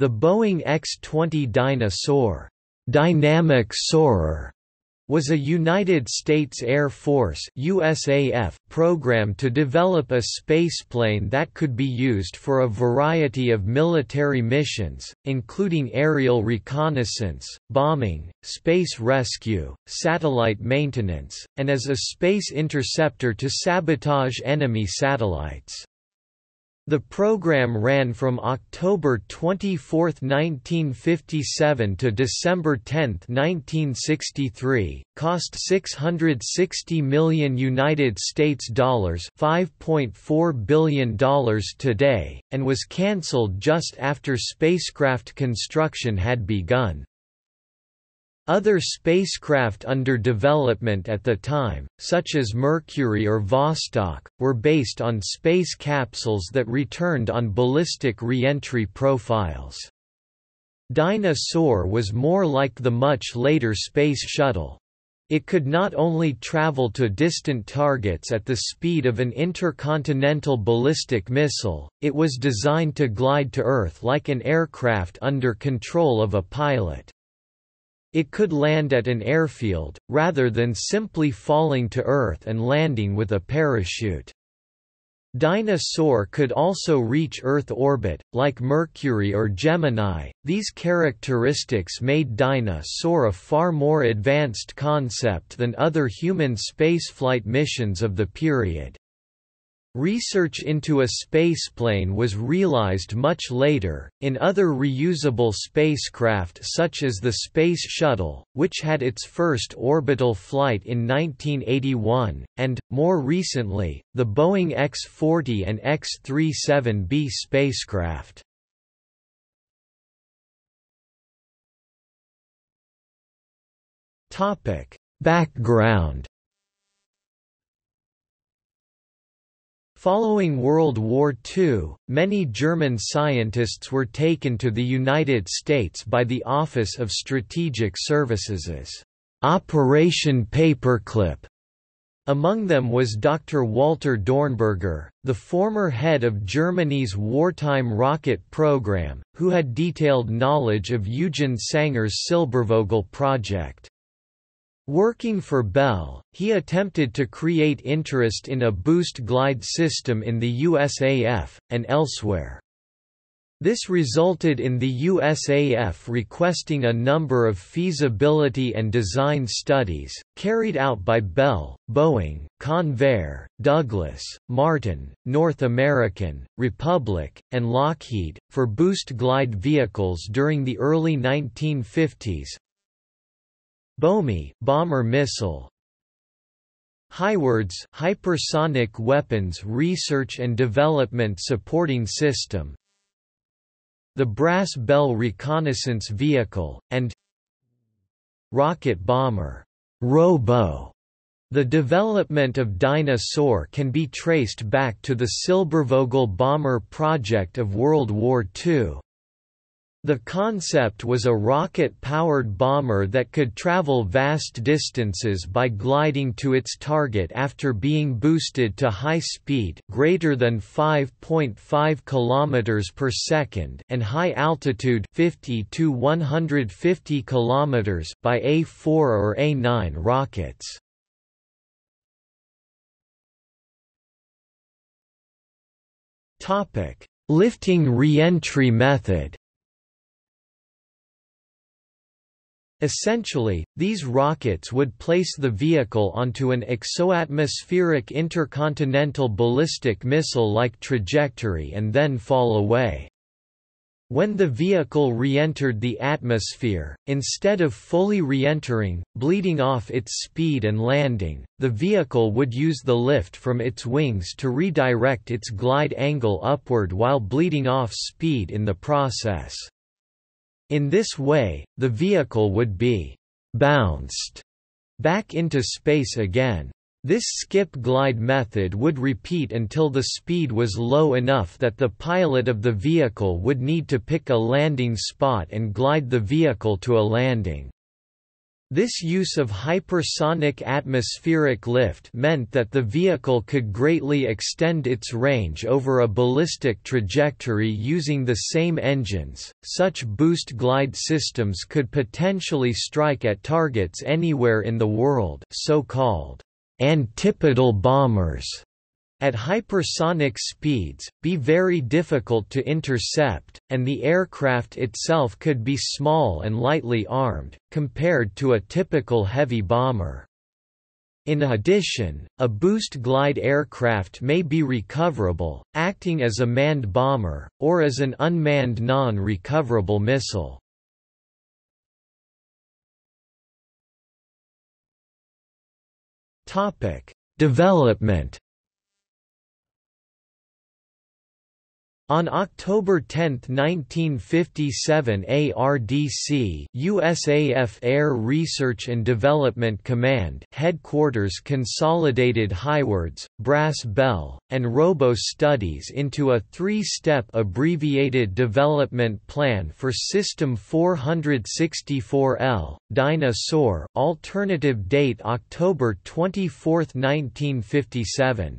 The Boeing X-20 Dyna-Soar dynamic soarer was a United States Air Force (USAF) program to develop a spaceplane that could be used for a variety of military missions, including aerial reconnaissance, bombing, space rescue, satellite maintenance, and as a space interceptor to sabotage enemy satellites. The program ran from October 24, 1957 to December 10, 1963, cost US$660 million ($5.4 billion today), and was cancelled just after spacecraft construction had begun. Other spacecraft under development at the time, such as Mercury or Vostok, were based on space capsules that returned on ballistic re-entry profiles. Dyna-Soar was more like the much later Space Shuttle. It could not only travel to distant targets at the speed of an intercontinental ballistic missile, it was designed to glide to Earth like an aircraft under control of a pilot. It could land at an airfield, rather than simply falling to Earth and landing with a parachute. Dyna-Soar could also reach Earth orbit, like Mercury or Gemini. These characteristics made Dyna-Soar a far more advanced concept than other human spaceflight missions of the period. Research into a spaceplane was realized much later, in other reusable spacecraft such as the Space Shuttle, which had its first orbital flight in 1981, and, more recently, the Boeing X-40 and X-37B spacecraft. Background. Following World War II, many German scientists were taken to the United States by the Office of Strategic Services' Operation Paperclip. Among them was Dr. Walter Dornberger, the former head of Germany's wartime rocket program, who had detailed knowledge of Eugen Sanger's Silbervogel project. Working for Bell, he attempted to create interest in a boost glide system in the USAF, and elsewhere. This resulted in the USAF requesting a number of feasibility and design studies, carried out by Bell, Boeing, Convair, Douglas, Martin, North American, Republic, and Lockheed, for boost glide vehicles during the early 1950s. BOMI bomber missile, Hiwords hypersonic weapons research and development supporting system, the Brass Bell reconnaissance vehicle, and rocket bomber Robo. The development of Dyna-Soar can be traced back to the Silbervogel bomber project of World War II. The concept was a rocket-powered bomber that could travel vast distances by gliding to its target after being boosted to high speed greater than 5.5 kilometers per second and high altitude 50 to 150 kilometers by A4 or A9 rockets. Topic: Lifting re-entry method. Essentially, these rockets would place the vehicle onto an exoatmospheric intercontinental ballistic missile-like trajectory and then fall away. When the vehicle re-entered the atmosphere, instead of fully re-entering, bleeding off its speed and landing, the vehicle would use the lift from its wings to redirect its glide angle upward while bleeding off speed in the process. In this way, the vehicle would be «bounced» back into space again. This skip-glide method would repeat until the speed was low enough that the pilot of the vehicle would need to pick a landing spot and glide the vehicle to a landing. This use of hypersonic atmospheric lift meant that the vehicle could greatly extend its range over a ballistic trajectory using the same engines. Such boost glide systems could potentially strike at targets anywhere in the world, so-called antipodal bombers, at hypersonic speeds, be very difficult to intercept, and the aircraft itself could be small and lightly armed, compared to a typical heavy bomber. In addition, a boost glide aircraft may be recoverable, acting as a manned bomber, or as an unmanned non-recoverable missile. Development. On October 10, 1957, ARDC USAF Air Research and Development Command headquarters consolidated Hiwords, Brass Bell, and Robo studies into a three-step abbreviated development plan for System 464L, Dyna-Soar, alternative date October 24, 1957.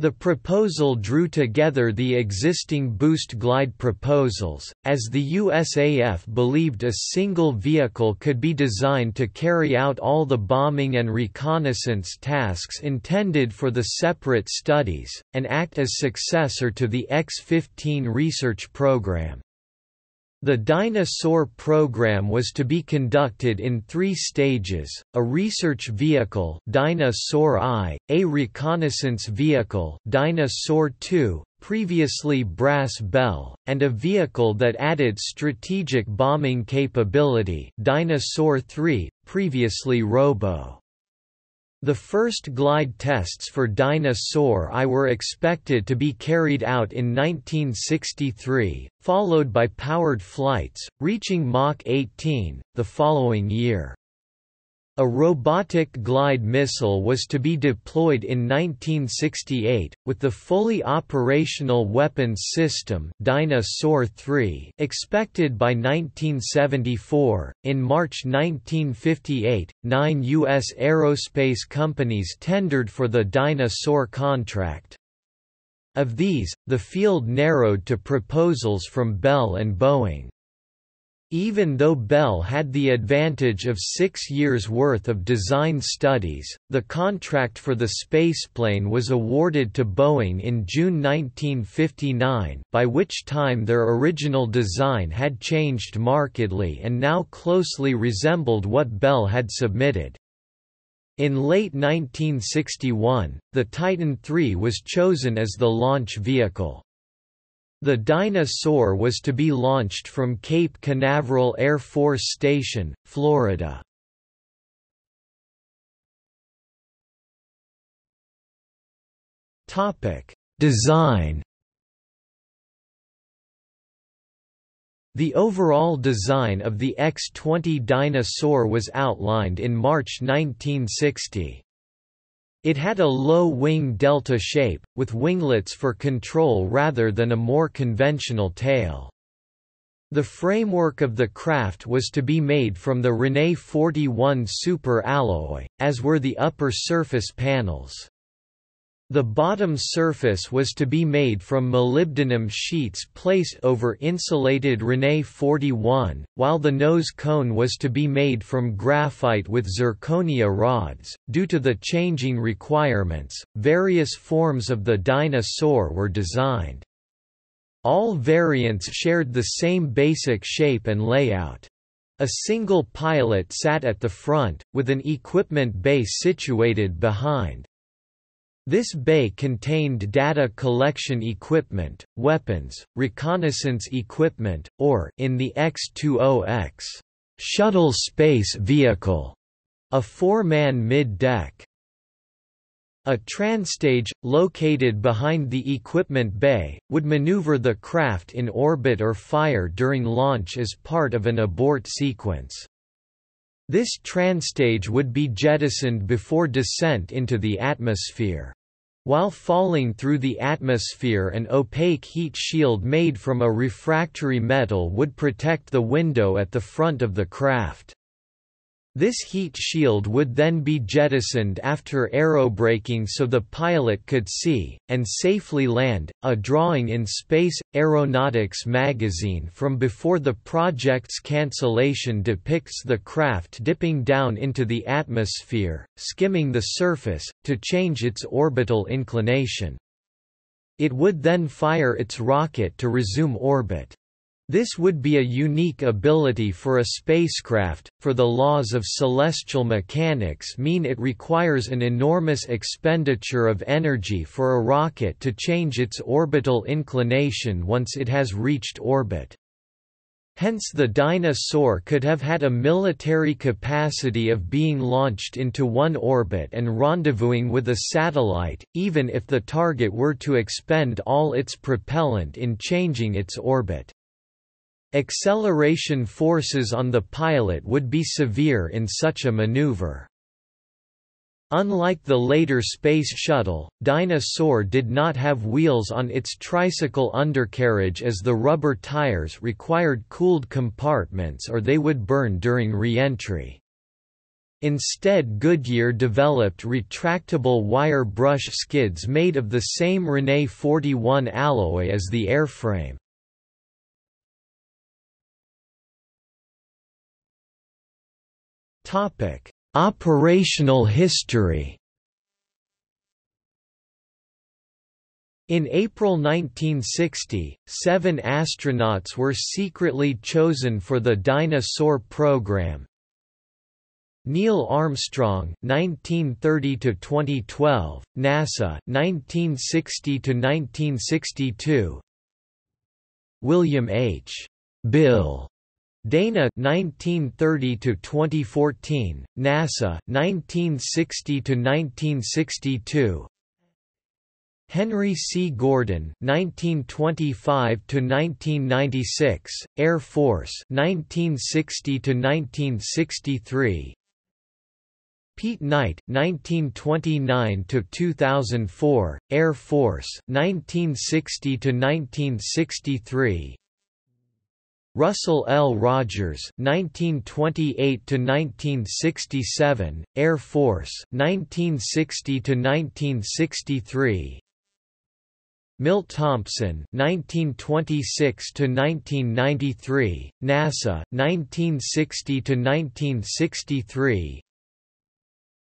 The proposal drew together the existing boost glide proposals, as the USAF believed a single vehicle could be designed to carry out all the bombing and reconnaissance tasks intended for the separate studies, and act as successor to the X-15 research program. The Dyna-Soar program was to be conducted in three stages: a research vehicle, Dyna-Soar I, a reconnaissance vehicle, Dyna-Soar II, previously Brass Bell, and a vehicle that added strategic bombing capability, Dyna-Soar III, previously Robo. The first glide tests for Dyna-Soar I were expected to be carried out in 1963, followed by powered flights, reaching Mach 18, the following year. A robotic glide missile was to be deployed in 1968, with the fully operational Weapons System Dyna-Soar III expected by 1974. In March 1958, 9 U.S. aerospace companies tendered for the Dyna-Soar contract. Of these, the field narrowed to proposals from Bell and Boeing. Even though Bell had the advantage of 6 years' worth of design studies, the contract for the spaceplane was awarded to Boeing in June 1959, by which time their original design had changed markedly and now closely resembled what Bell had submitted. In late 1961, the Titan III was chosen as the launch vehicle. The Dyna-Soar was to be launched from Cape Canaveral Air Force Station, Florida. Design. The overall design of the X-20 Dyna-Soar was outlined in March 1960. It had a low-wing delta shape, with winglets for control rather than a more conventional tail. The framework of the craft was to be made from the René 41 super alloy, as were the upper surface panels. The bottom surface was to be made from molybdenum sheets placed over insulated René 41, while the nose cone was to be made from graphite with zirconia rods. Due to the changing requirements, various forms of the Dyna-Soar were designed. All variants shared the same basic shape and layout. A single pilot sat at the front, with an equipment bay situated behind. This bay contained data collection equipment, weapons, reconnaissance equipment, or, in the X-20X shuttle space vehicle, a four-man mid-deck. A transtage, located behind the equipment bay, would maneuver the craft in orbit or fire during launch as part of an abort sequence. This transtage would be jettisoned before descent into the atmosphere. While falling through the atmosphere, an opaque heat shield made from a refractory metal would protect the window at the front of the craft. This heat shield would then be jettisoned after aerobraking so the pilot could see, and safely land. A drawing in Space Aeronautics magazine from before the project's cancellation depicts the craft dipping down into the atmosphere, skimming the surface, to change its orbital inclination. It would then fire its rocket to resume orbit. This would be a unique ability for a spacecraft, for the laws of celestial mechanics mean it requires an enormous expenditure of energy for a rocket to change its orbital inclination once it has reached orbit. Hence the Dyna-Soar could have had a military capacity of being launched into one orbit and rendezvousing with a satellite, even if the target were to expend all its propellant in changing its orbit. Acceleration forces on the pilot would be severe in such a maneuver. Unlike the later Space Shuttle, Dyna-Soar did not have wheels on its tricycle undercarriage as the rubber tires required cooled compartments or they would burn during re-entry. Instead, Goodyear developed retractable wire brush skids made of the same René 41 alloy as the airframe. Operational history. In April 1960, 7 astronauts were secretly chosen for the Dyna-Soar program. Neil Armstrong, 1930–2012, NASA, 1960–1962. William H. Bill Dana, 1930–2014, NASA, 1960–1962. Henry C. Gordon, 1925–1996, Air Force, 1960–1963. Pete Knight, 1929–2004, Air Force, 1960–1963. Russell L. Rogers, 1928–1967, Air Force, 1960–1963. Milt Thompson, 1926–1993, NASA, 1960–1963.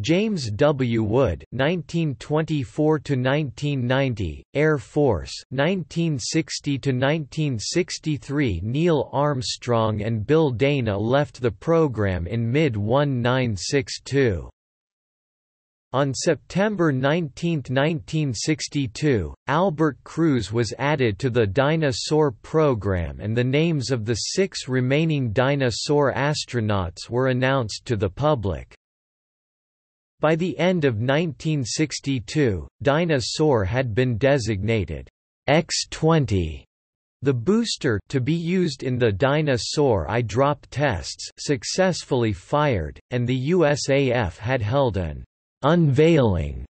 James W. Wood, 1924–1990, Air Force, 1960–1963. Neil Armstrong and Bill Dana left the program in mid-1962. On September 19, 1962, Albert Cruz was added to the Dyna-Soar program and the names of the 6 remaining Dyna-Soar astronauts were announced to the public. By the end of 1962, Dyna-Soar had been designated X-20, the booster to be used in the Dyna-Soar I-drop tests successfully fired, and the USAF had held an unveiling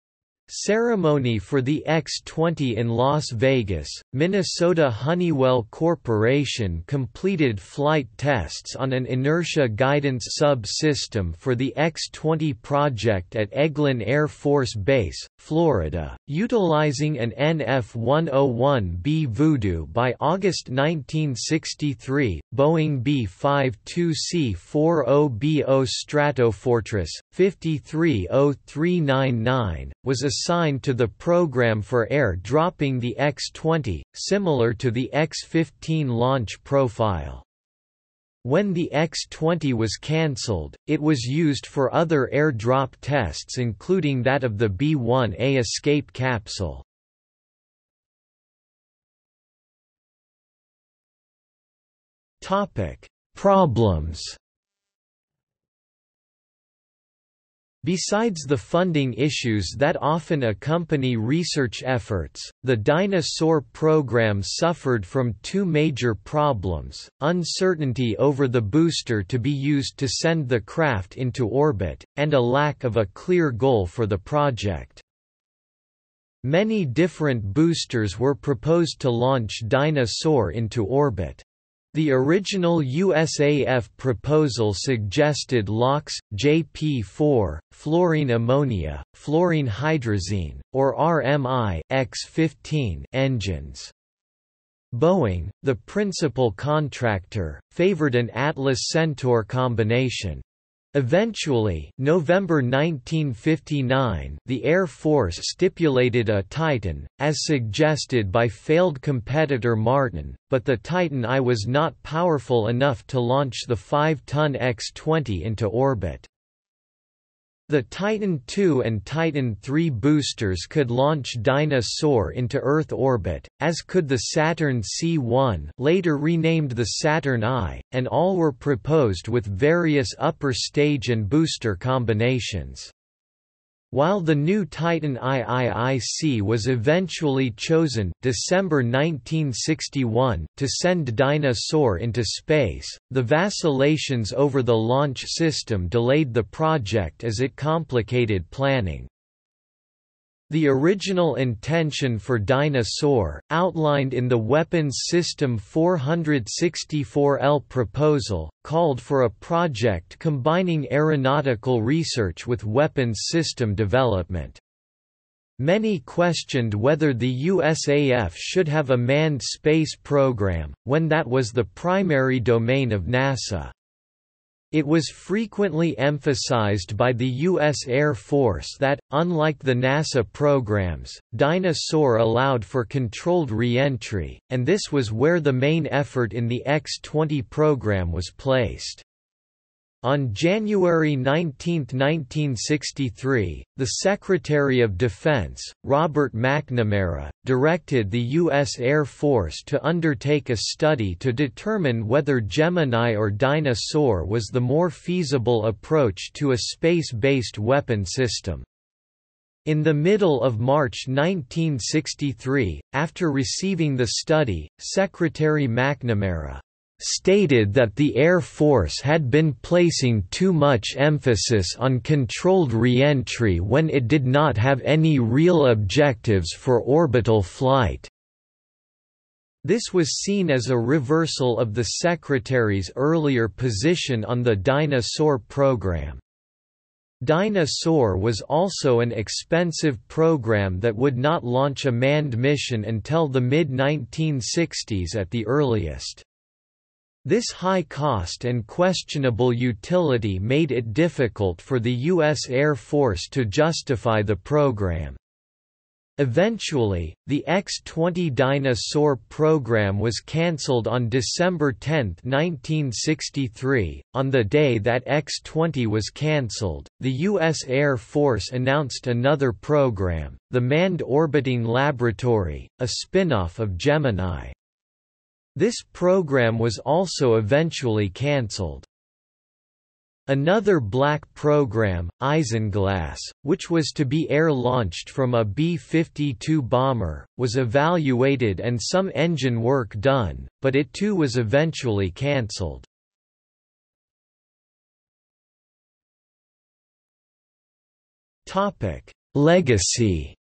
ceremony for the X-20 in Las Vegas. Minnesota Honeywell Corporation completed flight tests on an inertia guidance sub-system for the X-20 project at Eglin Air Force Base, Florida, utilizing an NF-101B Voodoo by August 1963. Boeing B-52C-40BO Stratofortress, 530399, was assigned to the program for air dropping the X-20, similar to the X-15 launch profile. When the X-20 was cancelled, it was used for other air drop tests including that of the B-1A escape capsule. Problems. Besides the funding issues that often accompany research efforts, the Dyna-Soar program suffered from 2 major problems: uncertainty over the booster to be used to send the craft into orbit, and a lack of a clear goal for the project. Many different boosters were proposed to launch Dyna-Soar into orbit. The original USAF proposal suggested LOX, JP4, fluorine ammonia, fluorine hydrazine, or RMI X-15 engines. Boeing, the principal contractor, favored an Atlas-Centaur combination. Eventually, November 1959, the Air Force stipulated a Titan, as suggested by failed competitor Martin, but the Titan I was not powerful enough to launch the 5-ton X-20 into orbit. The Titan II and Titan III boosters could launch Dyna-Soar into Earth orbit, as could the Saturn C-1, later renamed the Saturn I, and all were proposed with various upper stage and booster combinations. While the new Titan IIIC was eventually chosen December 1961 to send Dyna-Soar into space, the vacillations over the launch system delayed the project as it complicated planning. The original intention for Dyna-Soar, outlined in the Weapons System 464L proposal, called for a project combining aeronautical research with weapons system development. Many questioned whether the USAF should have a manned space program, when that was the primary domain of NASA. It was frequently emphasized by the U.S. Air Force that, unlike the NASA programs, Dyna-Soar allowed for controlled re-entry, and this was where the main effort in the X-20 program was placed. On January 19, 1963, the Secretary of Defense, Robert McNamara, directed the U.S. Air Force to undertake a study to determine whether Gemini or Dyna-Soar was the more feasible approach to a space-based weapon system. In the middle of March 1963, after receiving the study, Secretary McNamara stated that the Air Force had been placing too much emphasis on controlled re-entry when it did not have any real objectives for orbital flight. This was seen as a reversal of the Secretary's earlier position on the Dyna-Soar program. Dyna-Soar was also an expensive program that would not launch a manned mission until the mid-1960s at the earliest. This high cost and questionable utility made it difficult for the U.S. Air Force to justify the program. Eventually, the X-20 Dyna-Soar program was cancelled on December 10, 1963. On the day that X-20 was cancelled, the U.S. Air Force announced another program, the Manned Orbiting Laboratory, a spin-off of Gemini. This program was also eventually cancelled. Another black program, Isinglass, which was to be air-launched from a B-52 bomber, was evaluated and some engine work done, but it too was eventually cancelled. Legacy.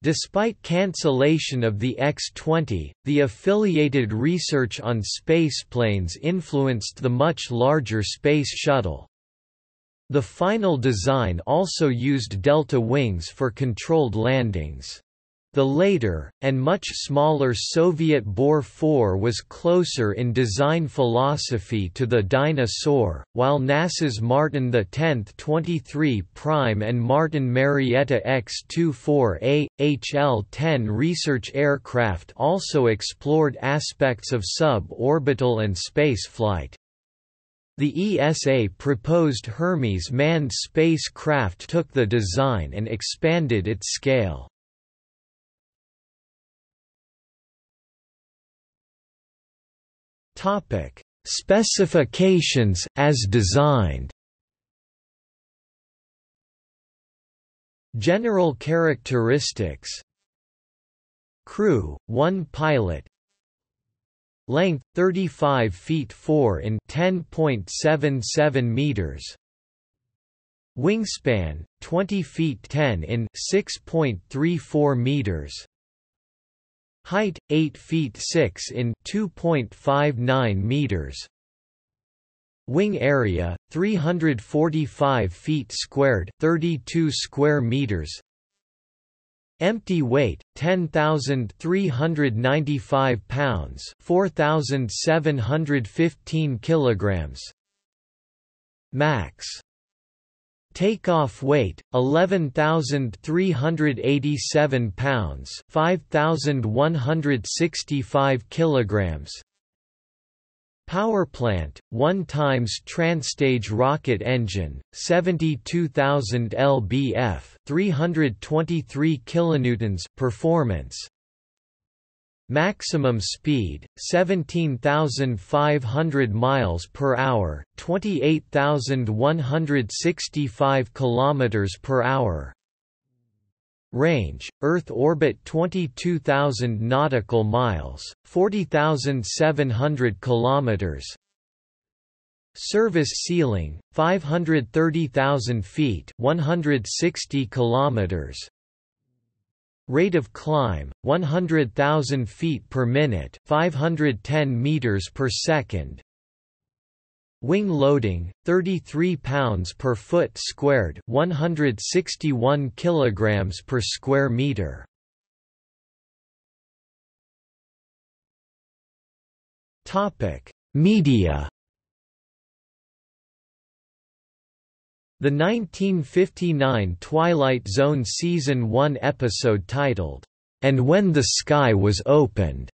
Despite cancellation of the X-20, the affiliated research on spaceplanes influenced the much larger Space Shuttle. The final design also used delta wings for controlled landings. The later, and much smaller Soviet Bor-4 was closer in design philosophy to the Dyna-Soar, while NASA's Martin X-23' and Martin Marietta X-24A, HL-10 research aircraft also explored aspects of sub-orbital and spaceflight. The ESA proposed Hermes manned spacecraft took the design and expanded its scale. Specifications as designed. General characteristics. Crew, 1 pilot. Length, 35 feet 4 in 10.77 meters. Wingspan, 20 feet 10 in 6.34 meters. Height 8 feet 6 in, 2.59 meters. Wing area 345 feet squared, 32 square meters. Empty weight 10,395 pounds, 4,715 kilograms. Max takeoff weight 11,387 pounds, 5,165 kilograms. Power plant 1 times transtage rocket engine, 72,000 lbf, 323 kilonewtons. Performance maximum speed 17,500 miles per hour, 28,165 kilometers per hour. Range Earth orbit 22,000 nautical miles, 40,700 kilometers. Service ceiling 530,000 feet, 160 kilometers. Rate of climb 100,000 feet per minute, 510 meters per second. Wing loading 33 pounds per foot squared, 161 kilograms per square meter. Topic: Media. The 1959 Twilight Zone Season 1 episode titled, "And When the Sky Was Opened,"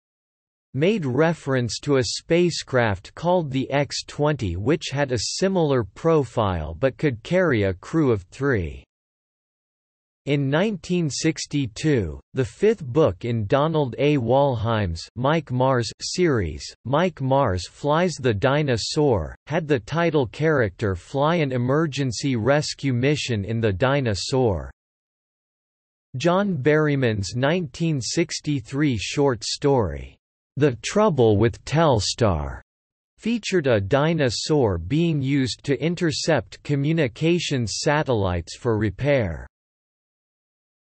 made reference to a spacecraft called the X-20 which had a similar profile but could carry a crew of 3. In 1962, the 5th book in Donald A. Walheim's Mike Mars series, Mike Mars Flies the Dyna-Soar, had the title character fly an emergency rescue mission in the Dyna-Soar. John Berryman's 1963 short story, The Trouble with Telstar, featured a Dyna-Soar being used to intercept communications satellites for repair.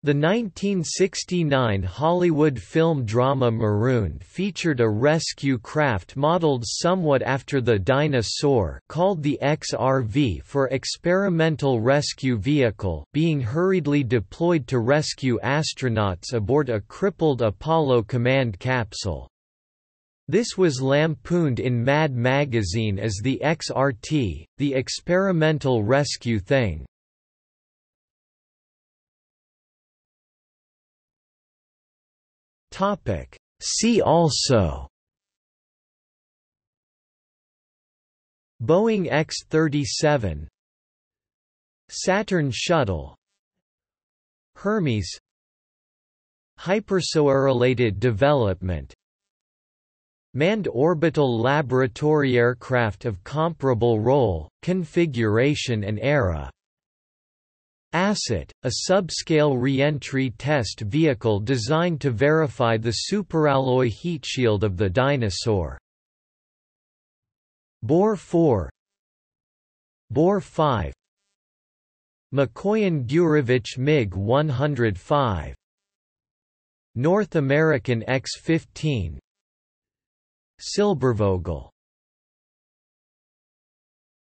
The 1969 Hollywood film drama Marooned featured a rescue craft modeled somewhat after the Dyna-Soar, called the XRV for Experimental Rescue Vehicle, being hurriedly deployed to rescue astronauts aboard a crippled Apollo command capsule. This was lampooned in Mad Magazine as the XRT, the experimental rescue thing. See also: Boeing X-37, Saturn Shuttle, Hermes, Hypersoar-related development, manned orbital laboratory aircraft of comparable role, configuration and era. ASSET, a subscale re-entry test vehicle designed to verify the superalloy heat shield of the Dyna-Soar. Bor-4, Bor-5, Mikoyan-Gurevich MiG-105, North American X-15, Silbervogel.